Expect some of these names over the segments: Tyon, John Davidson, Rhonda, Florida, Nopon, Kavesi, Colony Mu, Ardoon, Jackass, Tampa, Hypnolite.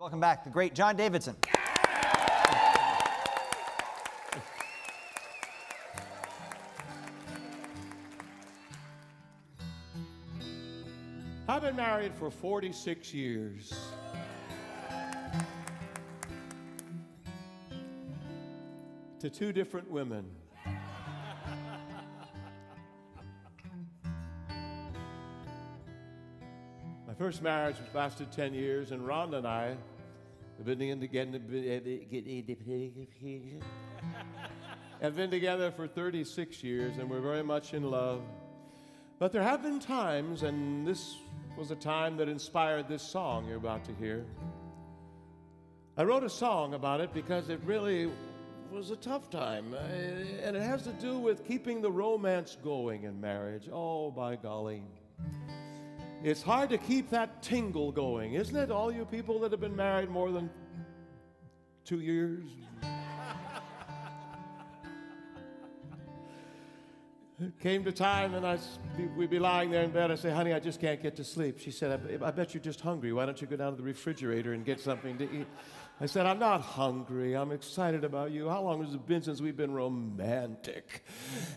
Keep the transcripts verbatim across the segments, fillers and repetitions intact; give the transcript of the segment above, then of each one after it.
Welcome back, the great John Davidson. I've been married for forty-six years. To two different women. My first marriage lasted ten years, and Rhonda and I have been together have been together for thirty-six years, and we're very much in love. But there have been times, and this was a time that inspired this song you're about to hear. I wrote a song about it because it really was a tough time, and it has to do with keeping the romance going in marriage. Oh, by golly. It's hard to keep that tingle going, isn't it? All you people that have been married more than two years. It came to time, and I, we'd be lying there in bed. I say, honey, I just can't get to sleep. She said, I, I bet you're just hungry. Why don't you go down to the refrigerator and get something to eat? I said, I'm not hungry. I'm excited about you. How long has it been since we've been romantic?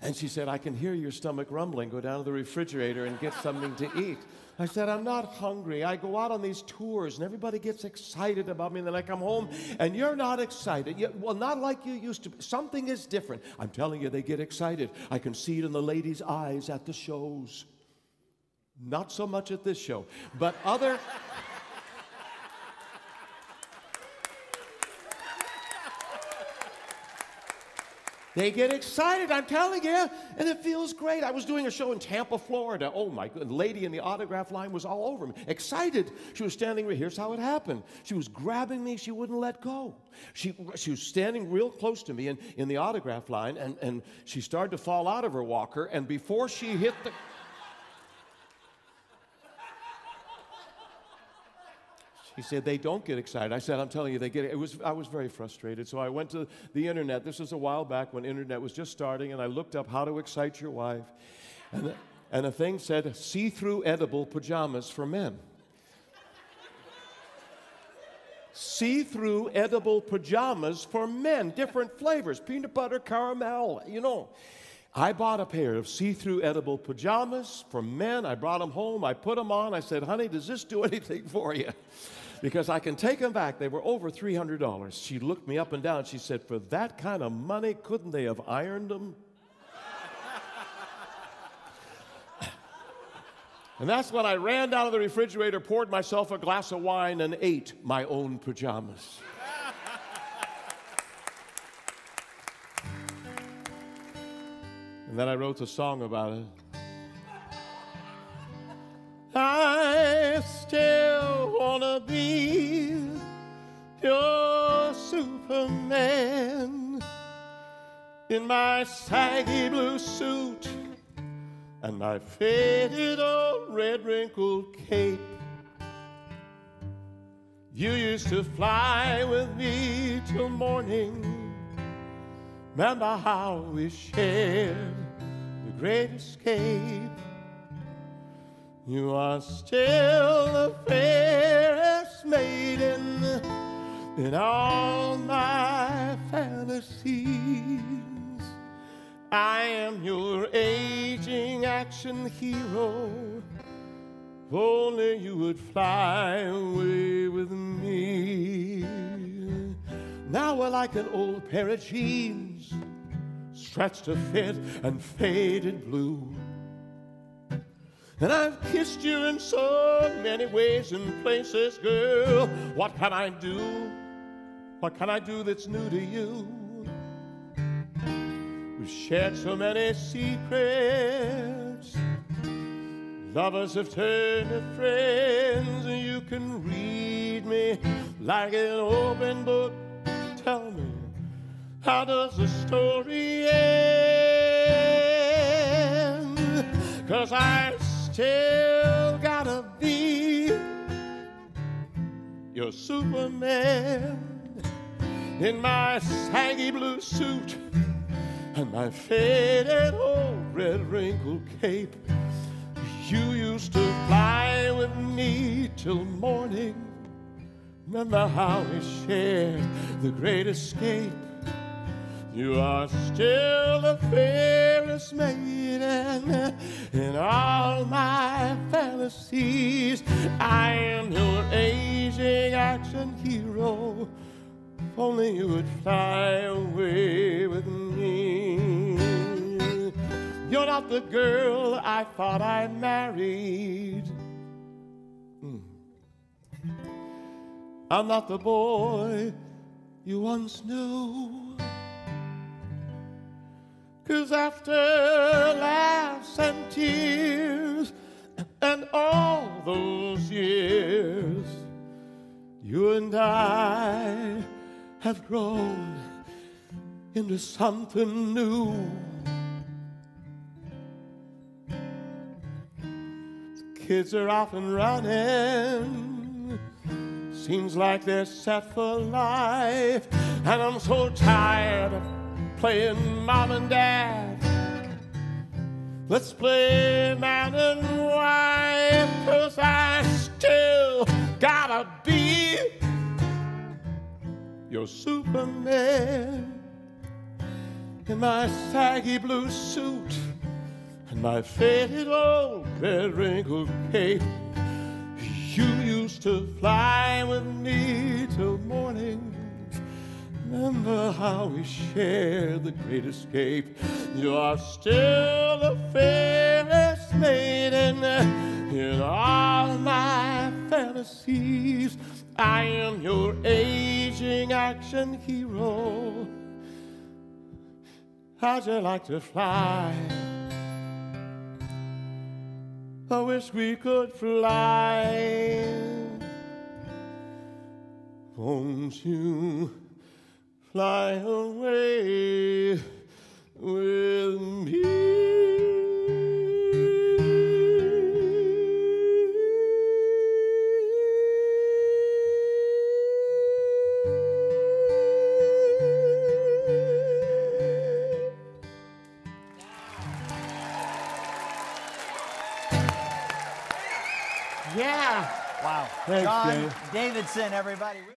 And she said, I can hear your stomach rumbling. Go down to the refrigerator and get something to eat. I said, I'm not hungry. I go out on these tours, and everybody gets excited about me, and then I come home, and you're not excited. You, well, not like you used to. Something is different. I'm telling you, they get excited. I can see it in the ladies' eyes at the shows. Not so much at this show, but other... They get excited, I'm telling you, and it feels great. I was doing a show in Tampa, Florida. Oh, my God, the lady in the autograph line was all over me, excited. She was standing, here's how it happened. She was grabbing me, she wouldn't let go. She, she was standing real close to me in, in the autograph line, and, and she started to fall out of her walker, and before she hit the... He said, they don't get excited. I said, I'm telling you, they get it. It was, I was very frustrated, so I went to the internet. This was a while back when internet was just starting, and I looked up how to excite your wife. And the, and the thing said, see-through edible pajamas for men. See-through edible pajamas for men, different flavors, peanut butter, caramel, you know. I bought a pair of see-through edible pajamas for men. I brought them home. I put them on. I said, honey, does this do anything for you? Because I can take them back. They were over three hundred dollars. She looked me up and down. She said, for that kind of money, couldn't they have ironed them? And that's when I ran down to the refrigerator, poured myself a glass of wine, and ate my own pajamas. And then I wrote the song about it. I still wanna be your Superman in my saggy blue suit and my faded old red wrinkled cape. You used to fly with me till morning. Remember how we shared the great escape. You are still the fairest maiden in all my fantasies. I am your aging action hero. If only you would fly away with me. Now we're like an old pair of jeans, stretched to fit and faded blue. And I've kissed you in so many ways and places, girl. What can I do? What can I do that's new to you? We've shared so many secrets. Lovers have turned to friends. You can read me like an open book. Tell me, how does the story end? 'Cause I still gotta be your Superman in my saggy blue suit and my faded old red wrinkled cape. You used to fly with me till morning. Remember how we shared the great escape. You are still the fairest maiden in all my fantasies. I am your aging action hero. If only you would fly away with me. You're not the girl I thought I married. Mm. I'm not the boy you once knew. 'Cause after laughs and tears and all those years, you and I have grown into something new. The kids are off and running. Seems like they're set for life. And I'm so tired of playing mom and dad. Let's play man and wife, 'cause I still gotta be your Superman in my saggy blue suit and my faded old red wrinkled cape. You used to fly with me till morning. Remember how we shared the great escape. You are still the fairest maiden in all my fantasies. I am your aging action hero. How'd you like to fly? I wish we could fly. Won't you fly away with me? Yeah. Wow. Thanks, John Davidson, everybody.